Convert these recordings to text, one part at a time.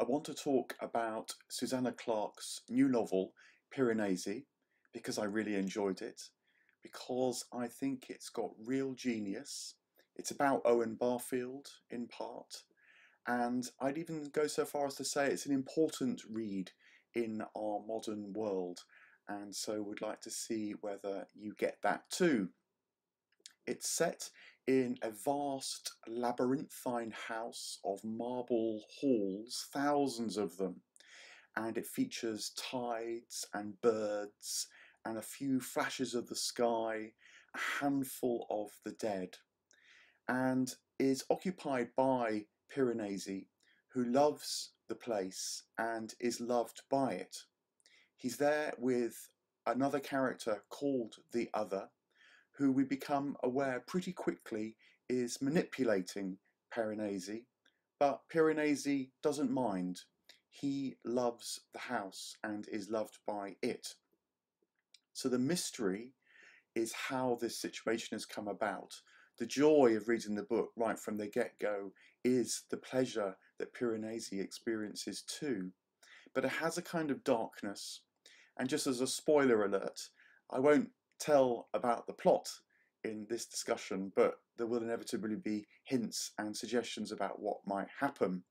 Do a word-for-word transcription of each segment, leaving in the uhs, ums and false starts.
I want to talk about Susanna Clarke's new novel, Piranesi, because I really enjoyed it, because I think it's got real genius. It's about Owen Barfield, in part, and I'd even go so far as to say it's an important read in our modern world, and so would like to see whether you get that too. It's set in a vast labyrinthine house of marble halls, thousands of them, and it features tides and birds and a few flashes of the sky, a handful of the dead, and is occupied by Piranesi, who loves the place and is loved by it. He's there with another character called the Other, who we become aware pretty quickly is manipulating Piranesi, but Piranesi doesn't mind. He loves the house and is loved by it. So the mystery is how this situation has come about. The joy of reading the book right from the get-go is the pleasure that Piranesi experiences too, but it has a kind of darkness. And just as a spoiler alert, I won't tell about the plot in this discussion, but there will inevitably be hints and suggestions about what might happen.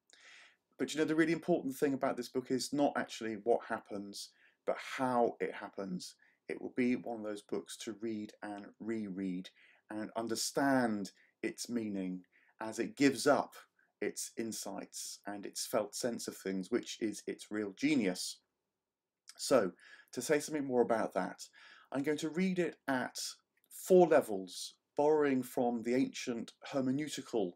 But you know, the really important thing about this book is not actually what happens, but how it happens. It will be one of those books to read and reread and understand its meaning as it gives up its insights and its felt sense of things, which is its real genius. So, to say something more about that, I'm going to read it at four levels, borrowing from the ancient hermeneutical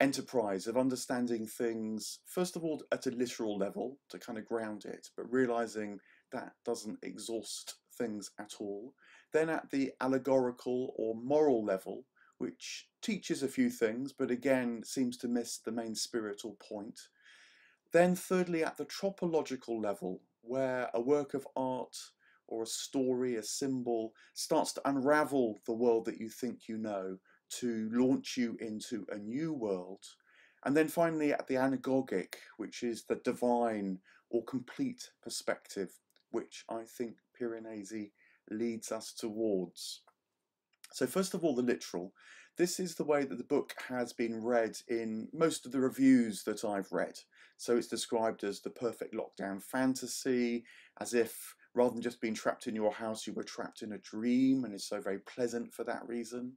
enterprise of understanding things, first of all at a literal level to kind of ground it, but realizing that doesn't exhaust things at all. Then at the allegorical or moral level, which teaches a few things, but again seems to miss the main spirit or point. Then thirdly, at the tropological level, where a work of art or a story, a symbol, starts to unravel the world that you think you know to launch you into a new world. And then finally at the anagogic, which is the divine or complete perspective, which I think Piranesi leads us towards. So first of all, the literal. This is the way that the book has been read in most of the reviews that I've read. So it's described as the perfect lockdown fantasy, as if rather than just being trapped in your house, you were trapped in a dream, and it's so very pleasant for that reason.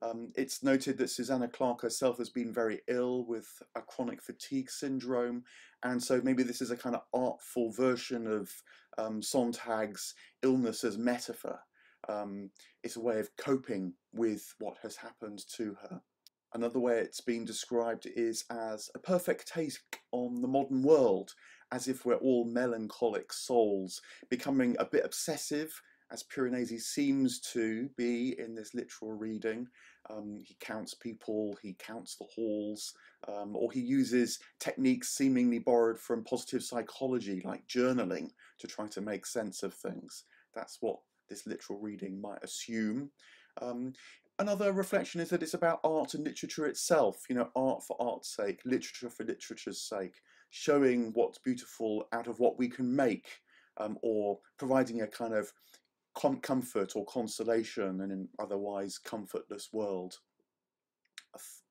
Um, it's noted that Susanna Clarke herself has been very ill with a chronic fatigue syndrome, and so maybe this is a kind of artful version of um, Sontag's illness as metaphor. Um, it's a way of coping with what has happened to her. Another way it's been described is as a perfect take on the modern world, as if we're all melancholic souls, becoming a bit obsessive, as Piranesi seems to be in this literal reading. Um, he counts people, he counts the halls, um, or he uses techniques seemingly borrowed from positive psychology, like journaling, to try to make sense of things. That's what this literal reading might assume. Um, Another reflection is that it's about art and literature itself, you know, art for art's sake, literature for literature's sake, showing what's beautiful out of what we can make, um, or providing a kind of com comfort or consolation in an otherwise comfortless world.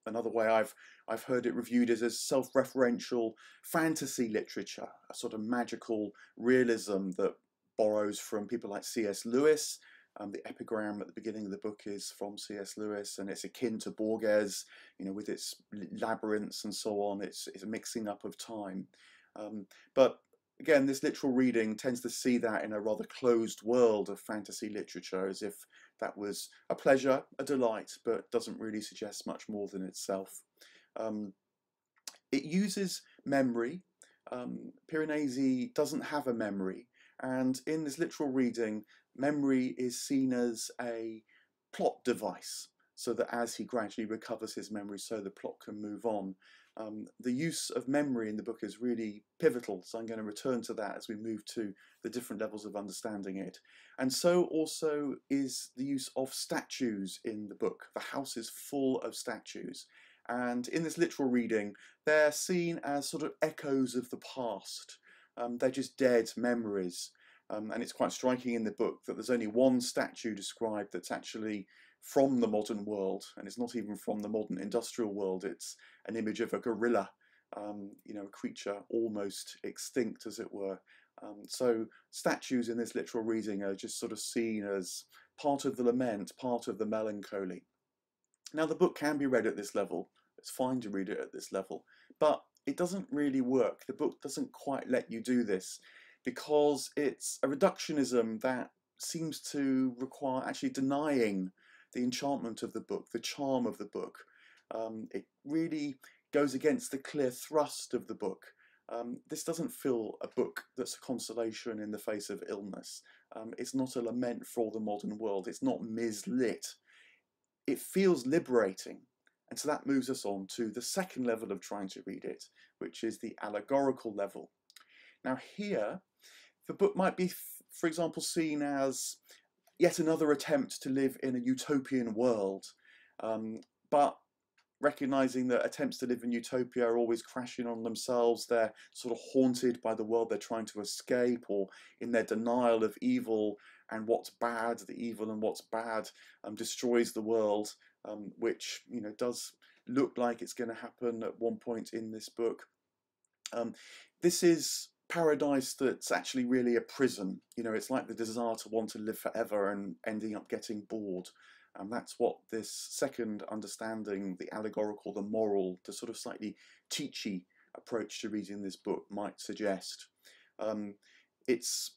Another way I've, I've heard it reviewed is as self-referential fantasy literature, a sort of magical realism that borrows from people like C S Lewis, Um, the epigram at the beginning of the book is from C S Lewis, and it's akin to Borges, you know, with its labyrinths and so on. It's, it's a mixing up of time. Um, but again, this literal reading tends to see that in a rather closed world of fantasy literature, as if that was a pleasure, a delight, but doesn't really suggest much more than itself. Um, it uses memory. Um, Piranesi doesn't have a memory, and in this literal reading, memory is seen as a plot device, so that as he gradually recovers his memory, so the plot can move on. Um, the use of memory in the book is really pivotal, so I'm going to return to that as we move to the different levels of understanding it. And so also is the use of statues in the book. The house is full of statues, and in this literal reading they're seen as sort of echoes of the past. Um, they're just dead memories, um, and it's quite striking in the book that there's only one statue described that's actually from the modern world, and it's not even from the modern industrial world. It's an image of a gorilla, um, you know, a creature almost extinct, as it were. Um, so statues in this literal reading are just sort of seen as part of the lament, part of the melancholy. Now, the book can be read at this level. It's fine to read it at this level, but it doesn't really work. The book doesn't quite let you do this, because it's a reductionism that seems to require actually denying the enchantment of the book, the charm of the book. Um, it really goes against the clear thrust of the book. Um, this doesn't feel a book that's a consolation in the face of illness. Um, it's not a lament for the modern world. It's not mislit. It feels liberating. And so that moves us on to the second level of trying to read it, which is the allegorical level. Now here, the book might be, for example, seen as yet another attempt to live in a utopian world, um, but recognising that attempts to live in utopia are always crashing on themselves. They're sort of haunted by the world they're trying to escape, or in their denial of evil and what's bad, the evil and what's bad um, destroys the world, um, which, you know, does look like it's going to happen at one point in this book. Um, this is paradise that's actually really a prison. You know, it's like the desire to want to live forever and ending up getting bored. And that's what this second understanding, the allegorical, the moral, the sort of slightly teachy approach to reading this book might suggest. Um, it's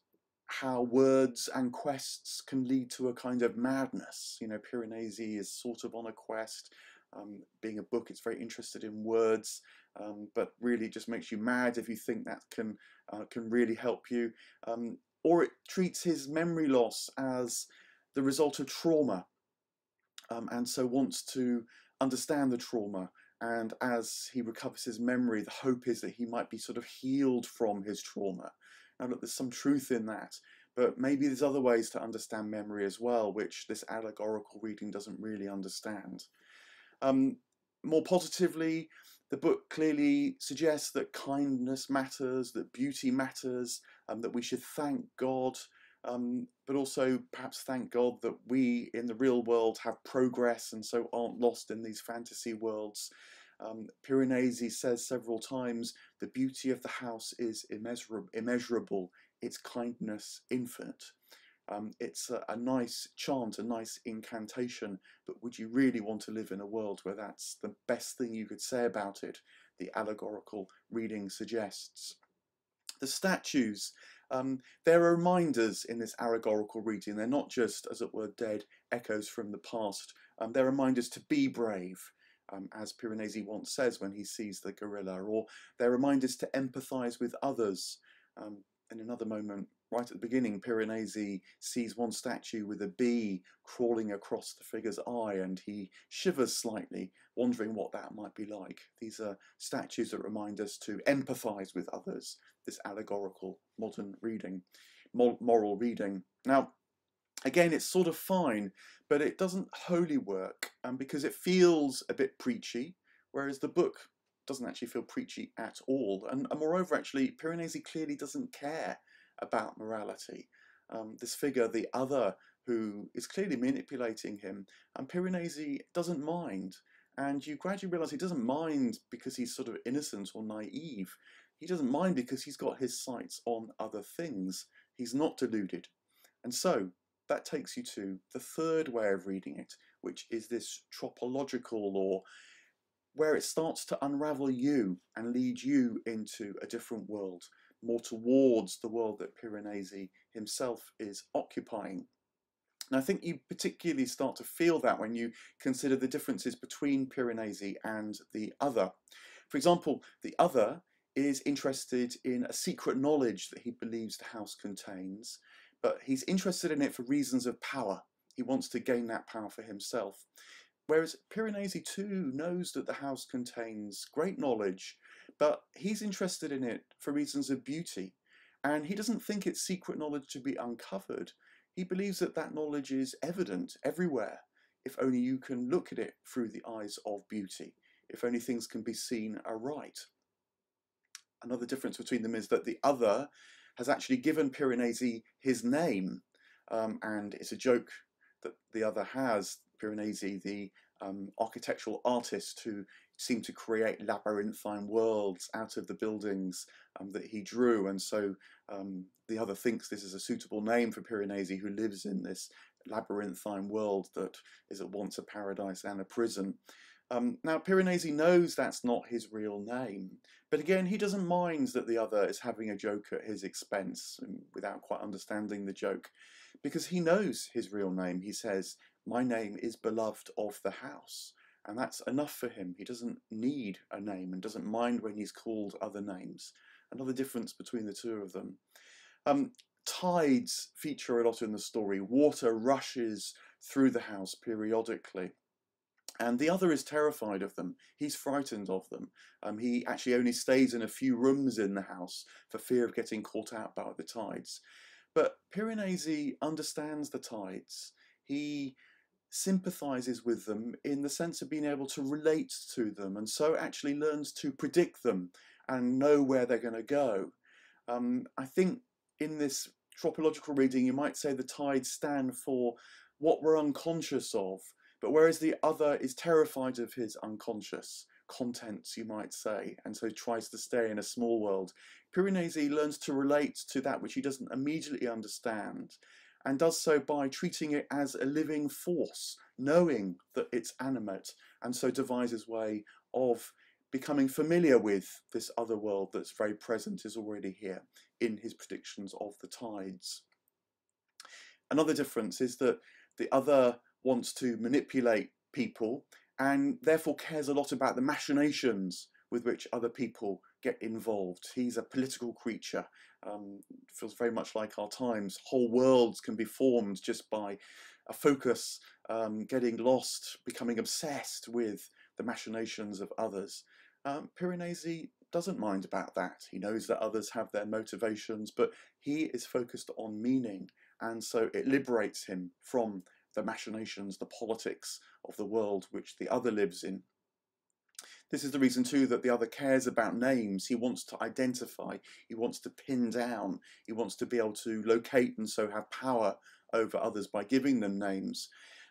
how words and quests can lead to a kind of madness. You know, Piranesi is sort of on a quest. Um, being a book, it's very interested in words, um, but really just makes you mad if you think that can, uh, can really help you. Um, or it treats his memory loss as the result of trauma. Um, and so wants to understand the trauma, and as he recovers his memory, the hope is that he might be sort of healed from his trauma. Now look, there's some truth in that, but maybe there's other ways to understand memory as well, which this allegorical reading doesn't really understand. Um, more positively, the book clearly suggests that kindness matters, that beauty matters, and that we should thank God. Um, but also perhaps thank God that we in the real world have progress and so aren't lost in these fantasy worlds. Um, Piranesi says several times, the beauty of the house is immeasurable, immeasurable, its kindness infinite. Um, it's a, a nice chant, a nice incantation, but would you really want to live in a world where that's the best thing you could say about it? The allegorical reading suggests. The statues, um, there are reminders in this allegorical reading. They're not just, as it were, dead echoes from the past. Um, they're reminders to be brave, um, as Piranesi once says when he sees the gorilla, or they're reminders to empathise with others. Um, in another moment, right at the beginning, Piranesi sees one statue with a bee crawling across the figure's eye, and he shivers slightly, wondering what that might be like. These are statues that remind us to empathise with others, this allegorical modern reading, moral reading. Now, again, it's sort of fine, but it doesn't wholly work, um, because it feels a bit preachy, whereas the book doesn't actually feel preachy at all. And, and moreover, actually, Piranesi clearly doesn't care about morality. Um, this figure, the other, who is clearly manipulating him, and Piranesi doesn't mind. And you gradually realise he doesn't mind because he's sort of innocent or naive. He doesn't mind because he's got his sights on other things. He's not deluded. And so that takes you to the third way of reading it, which is this tropological, or where it starts to unravel you and lead you into a different world, more towards the world that Piranesi himself is occupying. And I think you particularly start to feel that when you consider the differences between Piranesi and the other. For example, the other is interested in a secret knowledge that he believes the house contains, but he's interested in it for reasons of power. He wants to gain that power for himself. Whereas Piranesi too knows that the house contains great knowledge, but he's interested in it for reasons of beauty, and he doesn't think it's secret knowledge to be uncovered. He believes that that knowledge is evident everywhere, if only you can look at it through the eyes of beauty. if only things can be seen aright. Another difference between them is that the other has actually given Piranesi his name, um, and it's a joke that the other has, Piranesi, the um, architectural artist who seemed to create labyrinthine worlds out of the buildings um, that he drew, and so um, the other thinks this is a suitable name for Piranesi, who lives in this labyrinthine world that is at once a paradise and a prison. Um, now, Piranesi knows that's not his real name, but again, he doesn't mind that the other is having a joke at his expense, without quite understanding the joke, because he knows his real name. He says, "My name is beloved of the house," and that's enough for him. He doesn't need a name and doesn't mind when he's called other names. Another difference between the two of them. Um, tides feature a lot in the story. Water rushes through the house periodically, and the other is terrified of them. He's frightened of them. Um, he actually only stays in a few rooms in the house for fear of getting caught out by the tides. But Piranesi understands the tides. He sympathises with them in the sense of being able to relate to them, and so actually learns to predict them and know where they're going to go. Um, I think in this tropological reading, you might say the tides stand for what we're unconscious of, but whereas the other is terrified of his unconscious contents, you might say, and so tries to stay in a small world, Piranesi learns to relate to that which he doesn't immediately understand, and does so by treating it as a living force, knowing that it's animate, and so devises way of becoming familiar with this other world that's very present, is already here in his predictions of the tides. Another difference is that the other wants to manipulate people, and therefore cares a lot about the machinations with which other people get involved. He's a political creature. Um, feels very much like our times. Whole worlds can be formed just by a focus, um, getting lost, becoming obsessed with the machinations of others. Um, Piranesi doesn't mind about that. He knows that others have their motivations, but he is focused on meaning, and so it liberates him from the machinations, the politics of the world which the other lives in. This is the reason too that the other cares about names. He wants to identify, he wants to pin down, he wants to be able to locate, and so have power over others by giving them names.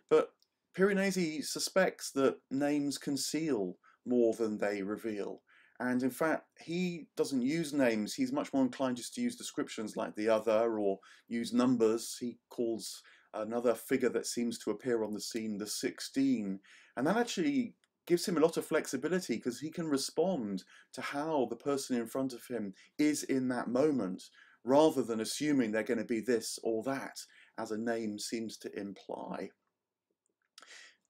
But Piranesi suspects that names conceal more than they reveal, and in fact he doesn't use names. He's much more inclined just to use descriptions like the other, or use numbers. He calls another figure that seems to appear on the scene the sixteen, and that actually gives him a lot of flexibility, because he can respond to how the person in front of him is in that moment, rather than assuming they're going to be this or that, as a name seems to imply.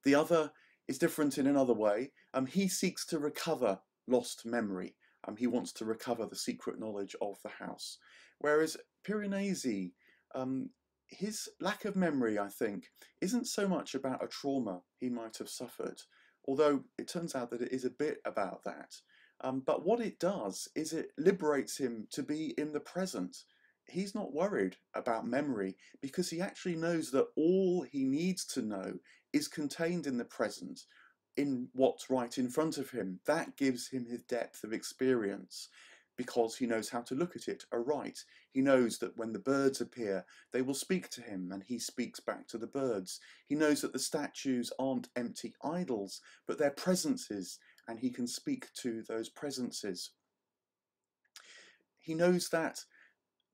The other is different in another way. Um, he seeks to recover lost memory. Um, he wants to recover the secret knowledge of the house. Whereas Piranesi, um, his lack of memory, I think, isn't so much about a trauma he might have suffered, although it turns out that it is a bit about that. Um, but what it does is it liberates him to be in the present. He's not worried about memory, because he actually knows that all he needs to know is contained in the present, in what's right in front of him. That gives him his depth of experience, because he knows how to look at it aright. He knows that when the birds appear, they will speak to him, and he speaks back to the birds. He knows that the statues aren't empty idols, but they're presences, and he can speak to those presences. He knows that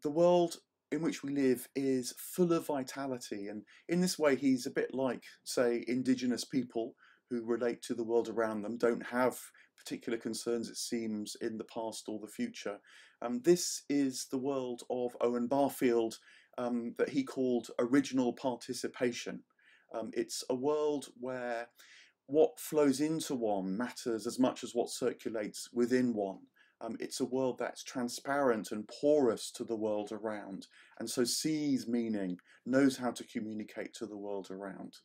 the world in which we live is full of vitality, and in this way he's a bit like, say, indigenous people who relate to the world around them, don't have particular concerns, it seems, in the past or the future. Um, this is the world of Owen Barfield, um, that he called original participation. Um, it's a world where what flows into one matters as much as what circulates within one. Um, it's a world that's transparent and porous to the world around, and so sees meaning, knows how to communicate to the world around.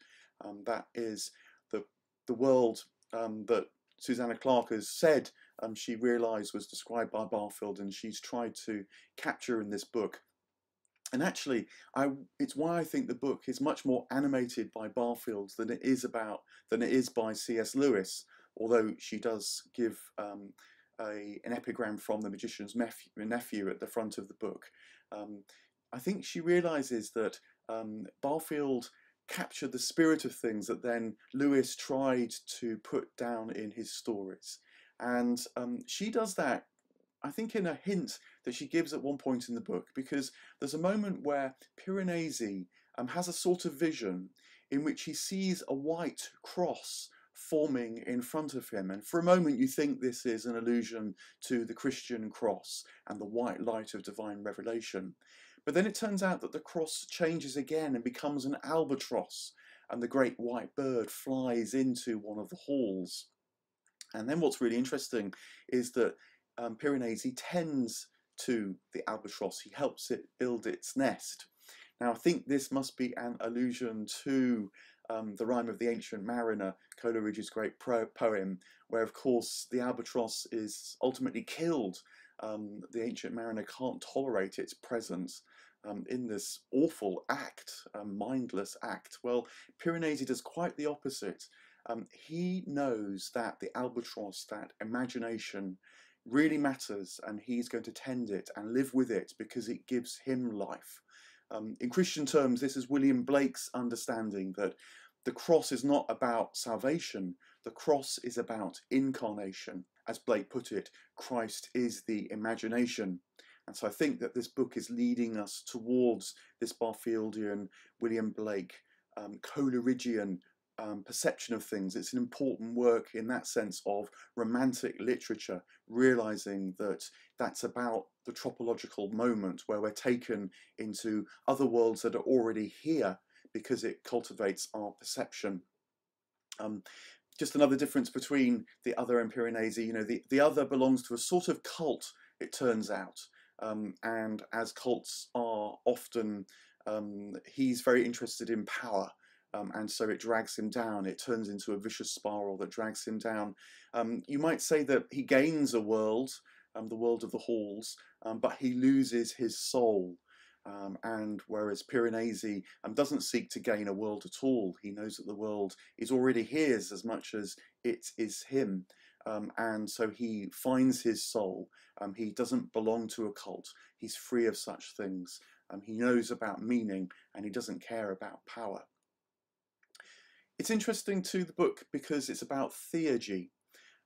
Um, that is the, the world um, that Susanna Clarke has said um, she realised was described by Barfield, and she's tried to capture in this book. And actually, I, it's why I think the book is much more animated by Barfield than it is about than it is by C S Lewis. although she does give um, a, an epigram from the magician's nephew, nephew at the front of the book. Um, I think she realises that um, Barfield captured the spirit of things that then Lewis tried to put down in his stories. And um, she does that, I think, in a hint that she gives at one point in the book, because there's a moment where Piranesi um, has a sort of vision in which he sees a white cross forming in front of him, and for a moment you think this is an allusion to the Christian cross and the white light of divine revelation. But then it turns out that the cross changes again and becomes an albatross, and the great white bird flies into one of the halls. And then what's really interesting is that um, Piranesi tends to the albatross. He helps it build its nest. Now, I think this must be an allusion to um, the Rime of the Ancient Mariner, Coleridge's great pro poem, where, of course, the albatross is ultimately killed. Um, the Ancient Mariner can't tolerate its presence um, in this awful act, a mindless act. Well, Piranesi does quite the opposite. Um, he knows that the albatross, that imagination, really matters, and he's going to tend it and live with it because it gives him life. Um, in Christian terms, this is William Blake's understanding that the cross is not about salvation, the cross is about incarnation. As Blake put it, Christ is the imagination. And so I think that this book is leading us towards this Barfieldian, William Blake, um, Coleridgean um, perception of things. It's an important work in that sense of romantic literature, realising that that's about the tropological moment where we're taken into other worlds that are already here, because it cultivates our perception. Um, Just another difference between the other and Piranesi. You know, the, the other belongs to a sort of cult, it turns out. Um, and as cults are often, um, he's very interested in power. Um, and so it drags him down. It turns into a vicious spiral that drags him down. Um, you might say that he gains a world, um, the world of the halls, um, but he loses his soul. Um, and whereas Piranesi um, doesn't seek to gain a world at all, he knows that the world is already his as much as it is him. Um, and so he finds his soul. Um, he doesn't belong to a cult. He's free of such things. Um, he knows about meaning, and he doesn't care about power. It's interesting to the book because it's about theurgy.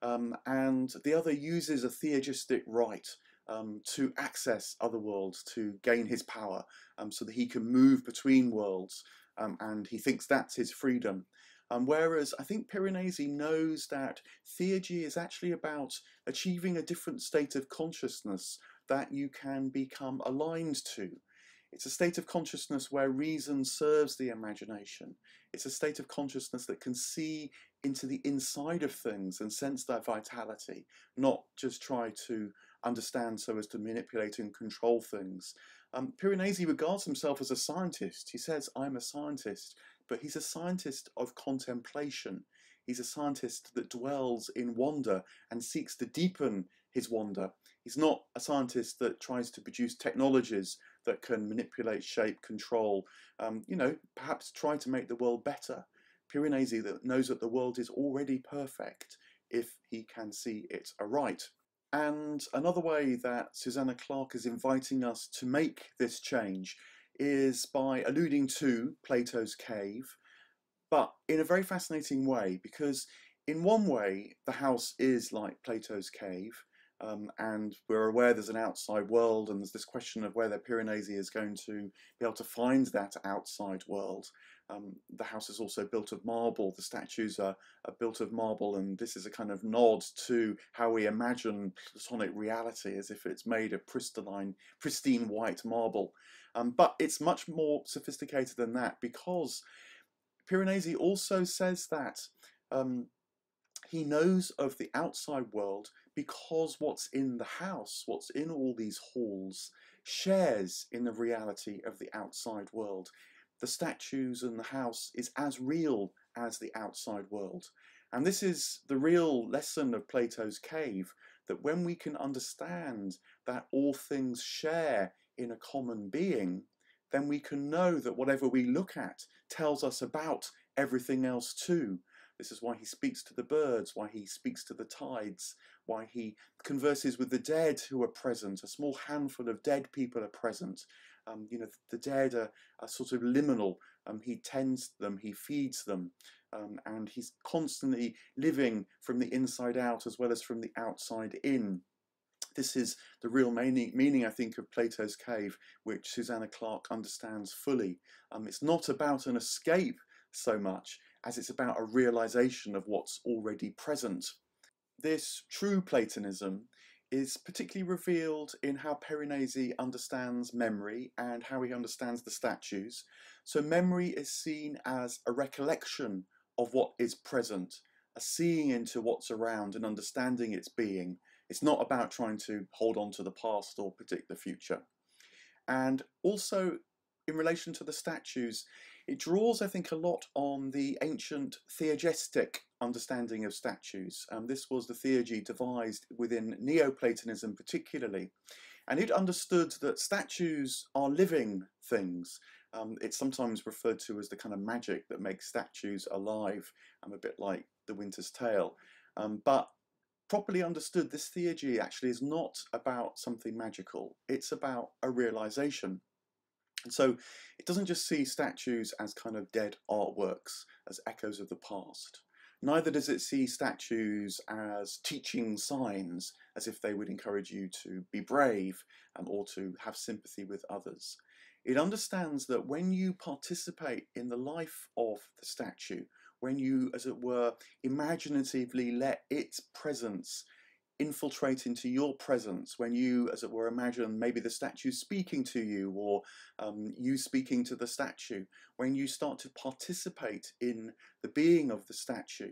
Um, and the other uses a theurgistic rite Um, to access other worlds, to gain his power, um, so that he can move between worlds, um, and he thinks that's his freedom. Um, whereas I think Piranesi knows that theurgy is actually about achieving a different state of consciousness that you can become aligned to. It's a state of consciousness where reason serves the imagination. It's a state of consciousness that can see into the inside of things and sense their vitality, not just try to understand so as to manipulate and control things. Um, Piranesi regards himself as a scientist. He says, I'm a scientist, but he's a scientist of contemplation. He's a scientist that dwells in wonder and seeks to deepen his wonder. He's not a scientist that tries to produce technologies that can manipulate, shape, control, um, you know, perhaps try to make the world better. Piranesi that knows that the world is already perfect if he can see it aright. And another way that Susanna Clarke is inviting us to make this change is by alluding to Plato's cave, but in a very fascinating way, because in one way the house is like Plato's cave, um, and we're aware there's an outside world, and there's this question of whether Piranesi is going to be able to find that outside world. Um, the house is also built of marble, the statues are, are built of marble, and this is a kind of nod to how we imagine Platonic reality, as if it's made of crystalline, pristine white marble. Um, but it's much more sophisticated than that, because Piranesi also says that um, he knows of the outside world because what's in the house, what's in all these halls, shares in the reality of the outside world. The statues and the house is as real as the outside world. And this is the real lesson of Plato's cave, that when we can understand that all things share in a common being, then we can know that whatever we look at tells us about everything else too. This is why he speaks to the birds, why he speaks to the tides, why he converses with the dead who are present. A small handful of dead people are present. Um, you know, the dead are, are sort of liminal. Um, he tends them, he feeds them, um, and he's constantly living from the inside out as well as from the outside in. This is the real meaning, meaning, I think, of Plato's Cave, which Susanna Clarke understands fully. Um, it's not about an escape so much as it's about a realization of what's already present. This true Platonism is particularly revealed in how Piranesi understands memory and how he understands the statues. So memory is seen as a recollection of what is present, a seeing into what's around and understanding its being. It's not about trying to hold on to the past or predict the future. And also in relation to the statues, it draws, I think, a lot on the ancient theogestic understanding of statues. Um, this was the theogy devised within Neoplatonism particularly. And it understood that statues are living things. Um, it's sometimes referred to as the kind of magic that makes statues alive. I'm a bit like The Winter's Tale. Um, but properly understood, this theurgy actually is not about something magical, it's about a realization. And so it doesn't just see statues as kind of dead artworks, as echoes of the past. Neither does it see statues as teaching signs, as if they would encourage you to be brave um, or to have sympathy with others. It understands that when you participate in the life of the statue, when you, as it were, imaginatively let its presence infiltrate into your presence, when you, as it were, imagine maybe the statue speaking to you or um, you speaking to the statue, when you start to participate in the being of the statue,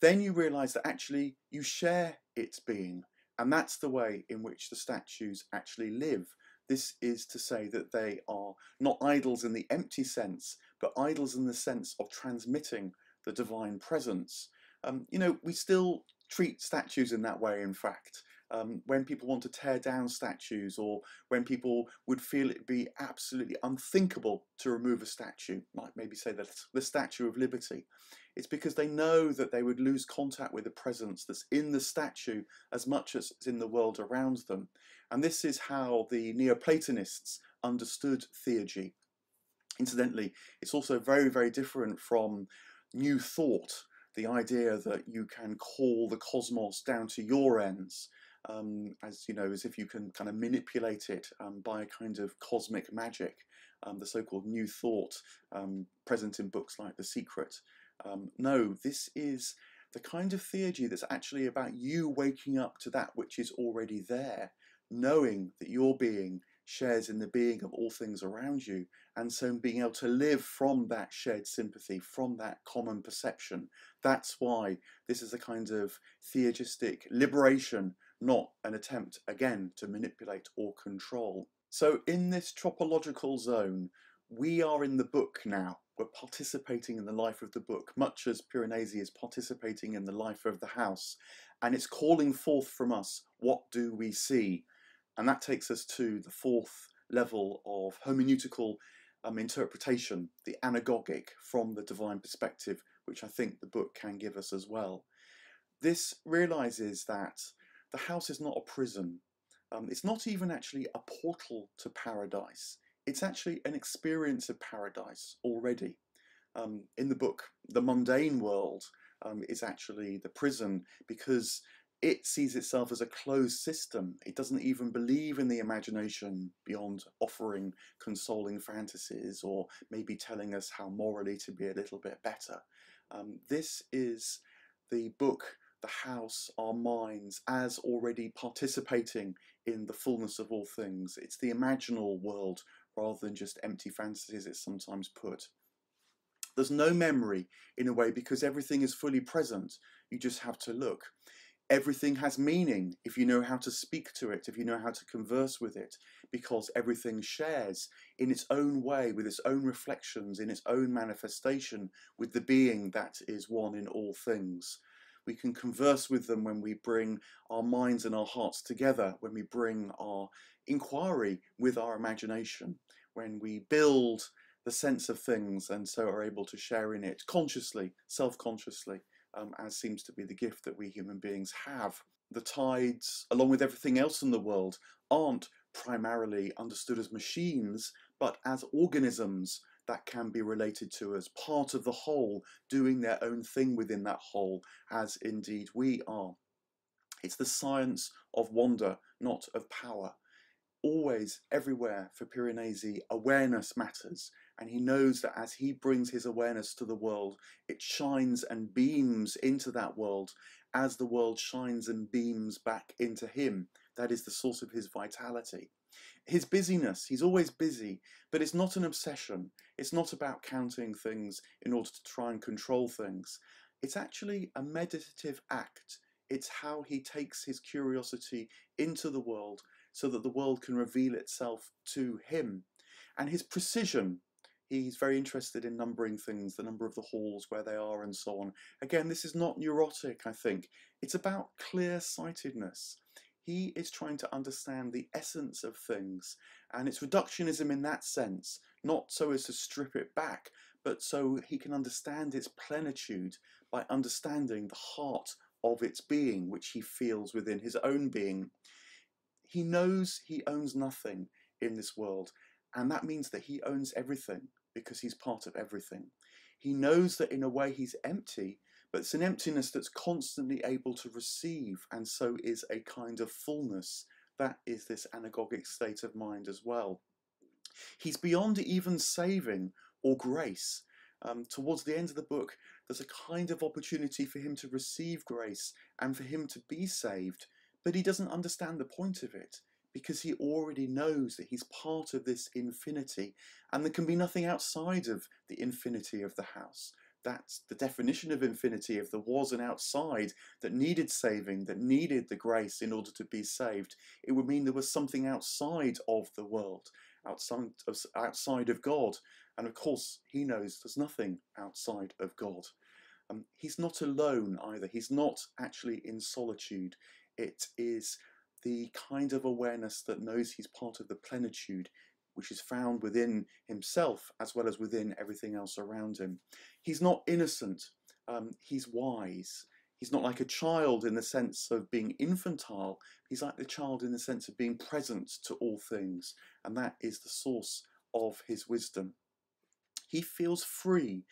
then you realise that actually you share its being. And that's the way in which the statues actually live. This is to say that they are not idols in the empty sense, but idols in the sense of transmitting the divine presence. Um, you know, we still treat statues in that way, in fact. Um, when people want to tear down statues, or when people would feel it be absolutely unthinkable to remove a statue, like maybe say the, the Statue of Liberty, it's because they know that they would lose contact with the presence that's in the statue as much as it's in the world around them. And this is how the Neoplatonists understood theurgy. Incidentally, it's also very, very different from New Thought, the idea that you can call the cosmos down to your ends, um, as you know, as if you can kind of manipulate it um, by a kind of cosmic magic, um, the so-called New Thought um, present in books like The Secret. Um, no, this is the kind of theurgy that's actually about you waking up to that which is already there, knowing that your being shares in the being of all things around you, and so being able to live from that shared sympathy, from that common perception. That's why this is a kind of theurgistic liberation, not an attempt, again, to manipulate or control. So in this tropological zone, we are in the book now. We're participating in the life of the book, much as Piranesi is participating in the life of the house, and it's calling forth from us, what do we see? And that takes us to the fourth level of hermeneutical um, interpretation, the anagogic, from the divine perspective, which I think the book can give us as well. This realises that the house is not a prison. Um, it's not even actually a portal to paradise. It's actually an experience of paradise already. Um, in the book, the mundane world um, is actually the prison, because it sees itself as a closed system. It doesn't even believe in the imagination beyond offering consoling fantasies or maybe telling us how morally to be a little bit better. Um, this is the book, the house, our minds, as already participating in the fullness of all things. It's the imaginal world rather than just empty fantasies, it's sometimes put. There's no memory in a way because everything is fully present. You just have to look. Everything has meaning if you know how to speak to it, if you know how to converse with it, because everything shares in its own way, with its own reflections, in its own manifestation, with the being that is one in all things. We can converse with them when we bring our minds and our hearts together, when we bring our inquiry with our imagination, when we build the sense of things and so are able to share in it consciously, self-consciously, um, as seems to be the gift that we human beings have. The tides, along with everything else in the world, aren't primarily understood as machines, but as organisms that can be related to as part of the whole, doing their own thing within that whole, as indeed we are. It's the science of wonder, not of power. Always, everywhere, for Piranesi, awareness matters, and he knows that as he brings his awareness to the world, it shines and beams into that world as the world shines and beams back into him. That is the source of his vitality. His busyness, he's always busy, but it's not an obsession. It's not about counting things in order to try and control things. It's actually a meditative act. It's how he takes his curiosity into the world so that the world can reveal itself to him. And his precision, he's very interested in numbering things, the number of the halls, where they are and so on. Again, this is not neurotic, I think. It's about clear-sightedness. He is trying to understand the essence of things, and it's reductionism in that sense, not so as to strip it back, but so he can understand its plenitude by understanding the heart of its being, which he feels within his own being. He knows he owns nothing in this world, and that means that he owns everything, because he's part of everything. He knows that in a way he's empty, but it's an emptiness that's constantly able to receive, and so is a kind of fullness. That is this anagogic state of mind as well. He's beyond even saving or grace. Um, towards the end of the book, there's a kind of opportunity for him to receive grace and for him to be saved, but he doesn't understand the point of it, because he already knows that he's part of this infinity, and there can be nothing outside of the infinity of the house. That's the definition of infinity. If there was an outside that needed saving, that needed the grace in order to be saved, it would mean there was something outside of the world, outside of, outside of God. And of course, he knows there's nothing outside of God. Um, he's not alone either. He's not actually in solitude. It is the kind of awareness that knows he's part of the plenitude, which is found within himself as well as within everything else around him. He's not innocent, um, he's wise. He's not like a child in the sense of being infantile, he's like the child in the sense of being present to all things, and that is the source of his wisdom. He feels free,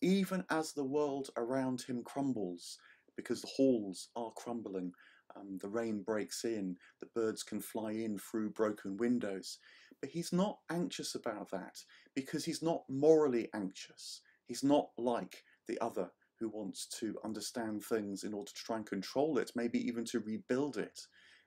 even as the world around him crumbles, because the halls are crumbling. Um, the rain breaks in, the birds can fly in through broken windows. But he's not anxious about that, because he's not morally anxious. He's not like the other who wants to understand things in order to try and control it, maybe even to rebuild it.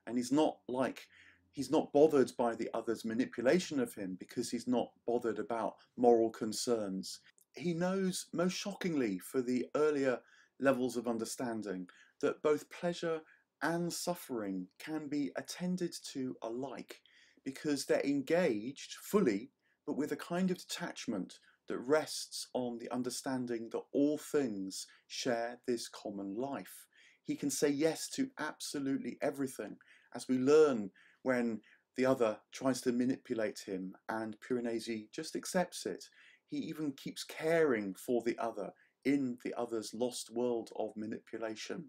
And he's not like, he's not bothered by the other's manipulation of him, because he's not bothered about moral concerns. He knows, most shockingly for the earlier levels of understanding, that both pleasure and suffering can be attended to alike, because they're engaged fully, but with a kind of detachment that rests on the understanding that all things share this common life. He can say yes to absolutely everything, as we learn when the other tries to manipulate him, and Piranesi just accepts it. He even keeps caring for the other in the other's lost world of manipulation.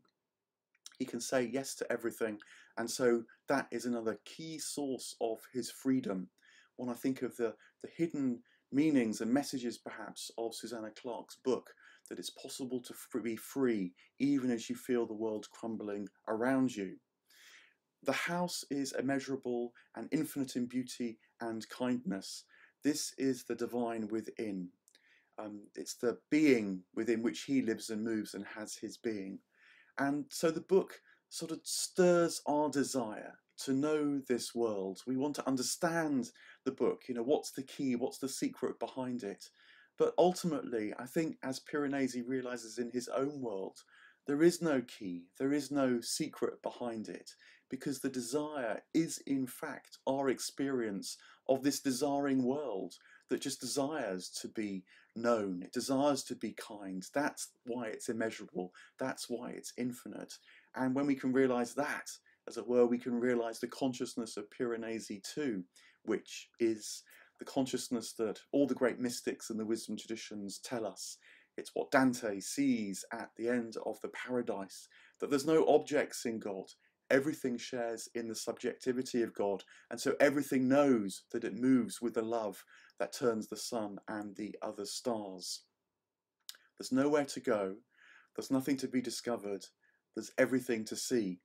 He can say yes to everything, and so that is another key source of his freedom. When I think of the, the hidden meanings and messages, perhaps, of Susanna Clarke's book, that it's possible to be free even as you feel the world crumbling around you. The house is immeasurable and infinite in beauty and kindness. This is the divine within. Um, it's the being within which he lives and moves and has his being. And so the book sort of stirs our desire to know this world. We want to understand the book, you know, what's the key, what's the secret behind it. But ultimately, I think as Piranesi realises in his own world, there is no key, there is no secret behind it, because the desire is in fact our experience of this desiring world that just desires to be known, it desires to be kind. That's why it's immeasurable, that's why it's infinite. And when we can realise that, as it were, we can realise the consciousness of Piranesi too, which is the consciousness that all the great mystics and the wisdom traditions tell us It's what Dante sees at the end of the Paradise, that there's no objects in God. Everything shares in the subjectivity of God, and so everything knows that it moves with the love that turns the sun and the other stars. There's nowhere to go, there's nothing to be discovered, there's everything to see,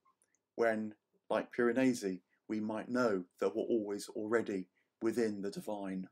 when, like Piranesi, we might know that we're always already within the divine.